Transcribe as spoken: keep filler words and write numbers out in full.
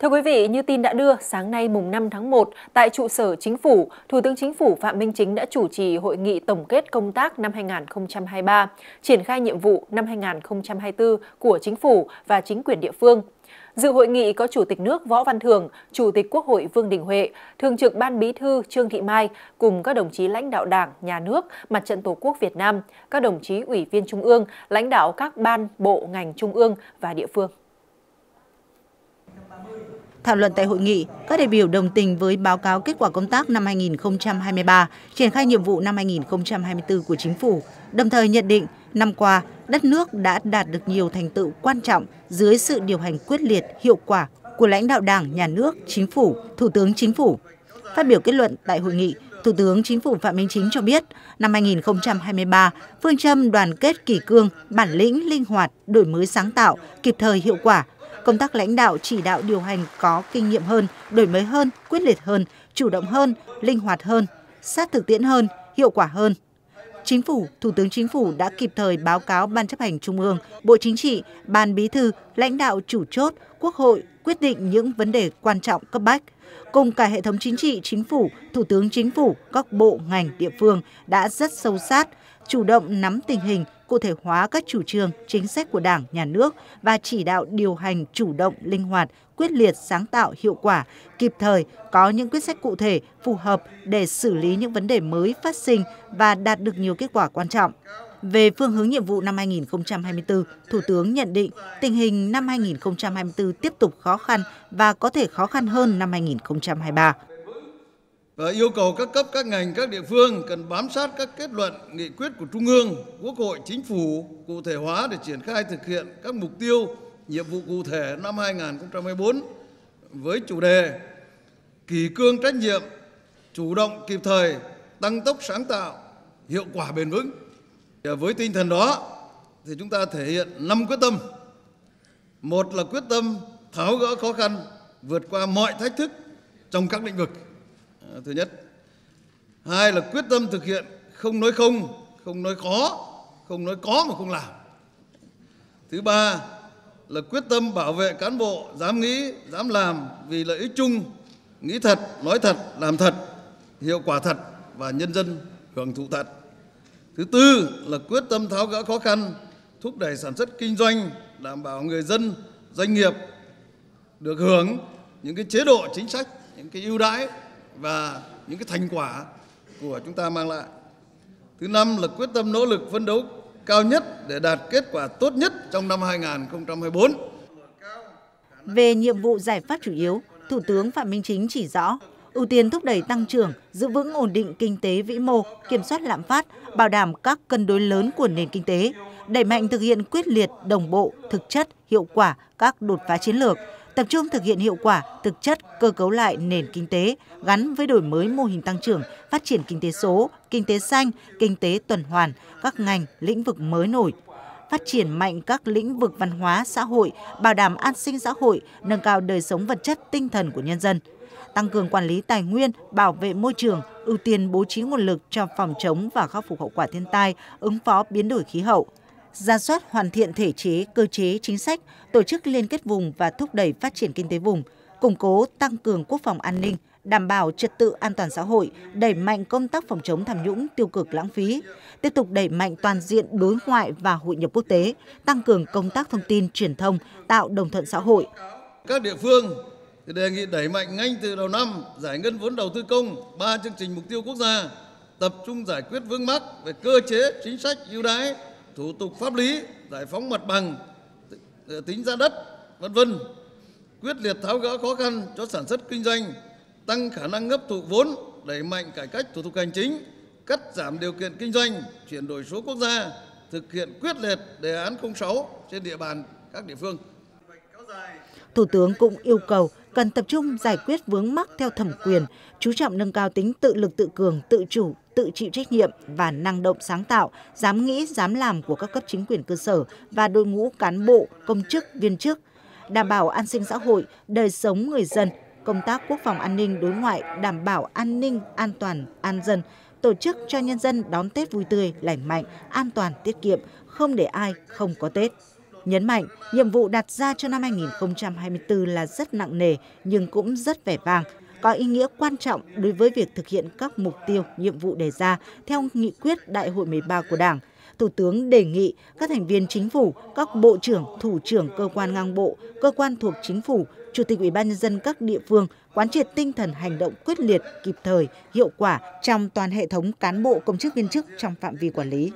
Thưa quý vị, như tin đã đưa, sáng nay mùng năm tháng một, tại trụ sở Chính phủ, Thủ tướng Chính phủ Phạm Minh Chính đã chủ trì hội nghị tổng kết công tác năm hai nghìn không trăm hai mươi ba, triển khai nhiệm vụ năm hai nghìn không trăm hai mươi tư của Chính phủ và chính quyền địa phương. Dự hội nghị có Chủ tịch nước Võ Văn Thưởng, Chủ tịch Quốc hội Vương Đình Huệ, Thường trực Ban Bí thư Trương Thị Mai cùng các đồng chí lãnh đạo Đảng, Nhà nước, Mặt trận Tổ quốc Việt Nam, các đồng chí ủy viên Trung ương, lãnh đạo các ban, bộ, ngành Trung ương và địa phương. Thảo luận tại hội nghị, các đại biểu đồng tình với báo cáo kết quả công tác năm hai nghìn không trăm hai mươi ba, triển khai nhiệm vụ năm hai nghìn không trăm hai mươi tư của Chính phủ, đồng thời nhận định năm qua, đất nước đã đạt được nhiều thành tựu quan trọng dưới sự điều hành quyết liệt, hiệu quả của lãnh đạo Đảng, Nhà nước, Chính phủ, Thủ tướng Chính phủ. Phát biểu kết luận tại hội nghị, Thủ tướng Chính phủ Phạm Minh Chính cho biết, năm hai nghìn không trăm hai mươi ba, phương châm đoàn kết kỷ cương, bản lĩnh, linh hoạt, đổi mới sáng tạo, kịp thời hiệu quả, công tác lãnh đạo chỉ đạo điều hành có kinh nghiệm hơn, đổi mới hơn, quyết liệt hơn, chủ động hơn, linh hoạt hơn, sát thực tiễn hơn, hiệu quả hơn. Chính phủ, Thủ tướng Chính phủ đã kịp thời báo cáo Ban Chấp hành Trung ương, Bộ Chính trị, Ban Bí thư, lãnh đạo chủ chốt, Quốc hội quyết định những vấn đề quan trọng cấp bách. Cùng cả hệ thống chính trị, Chính phủ, Thủ tướng Chính phủ, các bộ, ngành, địa phương đã rất sâu sát, chủ động nắm tình hình, cụ thể hóa các chủ trương, chính sách của Đảng, Nhà nước và chỉ đạo điều hành chủ động, linh hoạt, quyết liệt, sáng tạo, hiệu quả, kịp thời có những quyết sách cụ thể, phù hợp để xử lý những vấn đề mới phát sinh và đạt được nhiều kết quả quan trọng. Về phương hướng nhiệm vụ năm hai nghìn không trăm hai mươi tư, Thủ tướng nhận định tình hình năm hai nghìn không trăm hai mươi tư tiếp tục khó khăn và có thể khó khăn hơn năm hai nghìn không trăm hai mươi ba. Và yêu cầu các cấp, các ngành, các địa phương cần bám sát các kết luận, nghị quyết của Trung ương, Quốc hội, Chính phủ, cụ thể hóa để triển khai thực hiện các mục tiêu, nhiệm vụ cụ thể năm hai nghìn không trăm hai mươi tư với chủ đề kỷ cương trách nhiệm, chủ động kịp thời, tăng tốc sáng tạo, hiệu quả bền vững. Và với tinh thần đó thì chúng ta thể hiện năm quyết tâm. Một là quyết tâm tháo gỡ khó khăn, vượt qua mọi thách thức trong các lĩnh vực. Thứ nhất. Hai là quyết tâm thực hiện không nói không, không nói khó, không nói có mà không làm. Thứ ba là quyết tâm bảo vệ cán bộ dám nghĩ, dám làm vì lợi ích chung, nghĩ thật, nói thật, làm thật, hiệu quả thật và nhân dân hưởng thụ thật. Thứ tư là quyết tâm tháo gỡ khó khăn, thúc đẩy sản xuất kinh doanh, đảm bảo người dân, doanh nghiệp được hưởng những cái chế độ chính sách, những cái ưu đãi và những cái thành quả của chúng ta mang lại. Thứ năm là quyết tâm nỗ lực phấn đấu cao nhất để đạt kết quả tốt nhất trong năm hai nghìn không trăm hai mươi tư. Về nhiệm vụ giải pháp chủ yếu, Thủ tướng Phạm Minh Chính chỉ rõ ưu tiên thúc đẩy tăng trưởng, giữ vững ổn định kinh tế vĩ mô, kiểm soát lạm phát, bảo đảm các cân đối lớn của nền kinh tế, đẩy mạnh thực hiện quyết liệt, đồng bộ, thực chất, hiệu quả các đột phá chiến lược, tập trung thực hiện hiệu quả, thực chất, cơ cấu lại nền kinh tế, gắn với đổi mới mô hình tăng trưởng, phát triển kinh tế số, kinh tế xanh, kinh tế tuần hoàn, các ngành, lĩnh vực mới nổi. Phát triển mạnh các lĩnh vực văn hóa, xã hội, bảo đảm an sinh xã hội, nâng cao đời sống vật chất, tinh thần của nhân dân. Tăng cường quản lý tài nguyên, bảo vệ môi trường, ưu tiên bố trí nguồn lực cho phòng chống và khắc phục hậu quả thiên tai, ứng phó biến đổi khí hậu. Rà soát hoàn thiện thể chế, cơ chế, chính sách, tổ chức liên kết vùng và thúc đẩy phát triển kinh tế vùng, củng cố tăng cường quốc phòng an ninh, đảm bảo trật tự an toàn xã hội, đẩy mạnh công tác phòng chống tham nhũng, tiêu cực, lãng phí, tiếp tục đẩy mạnh toàn diện đối ngoại và hội nhập quốc tế, tăng cường công tác thông tin, truyền thông, tạo đồng thuận xã hội. Các địa phương đề nghị đẩy mạnh ngay từ đầu năm giải ngân vốn đầu tư công, ba chương trình mục tiêu quốc gia, tập trung giải quyết vướng mắc về cơ chế, chính sách ưu đãi, thủ tục pháp lý, giải phóng mặt bằng, tính giá đất, vân vân, quyết liệt tháo gỡ khó khăn cho sản xuất kinh doanh, tăng khả năng hấp thụ vốn, đẩy mạnh cải cách thủ tục hành chính, cắt giảm điều kiện kinh doanh, chuyển đổi số quốc gia, thực hiện quyết liệt đề án không sáu trên địa bàn các địa phương. Thủ tướng cũng yêu cầu cần tập trung giải quyết vướng mắc theo thẩm quyền, chú trọng nâng cao tính tự lực tự cường, tự chủ, tự chịu trách nhiệm và năng động sáng tạo, dám nghĩ, dám làm của các cấp chính quyền cơ sở và đội ngũ cán bộ, công chức, viên chức, đảm bảo an sinh xã hội, đời sống người dân, công tác quốc phòng an ninh đối ngoại, đảm bảo an ninh, an toàn, an dân, tổ chức cho nhân dân đón Tết vui tươi, lành mạnh, an toàn, tiết kiệm, không để ai không có Tết. Nhấn mạnh, nhiệm vụ đặt ra cho năm hai nghìn không trăm hai mươi tư là rất nặng nề nhưng cũng rất vẻ vang, có ý nghĩa quan trọng đối với việc thực hiện các mục tiêu, nhiệm vụ đề ra theo nghị quyết Đại hội mười ba của Đảng. Thủ tướng đề nghị các thành viên chính phủ, các bộ trưởng, thủ trưởng cơ quan ngang bộ, cơ quan thuộc chính phủ, chủ tịch Ủy ban nhân dân các địa phương quán triệt tinh thần hành động quyết liệt, kịp thời, hiệu quả trong toàn hệ thống cán bộ công chức viên chức trong phạm vi quản lý.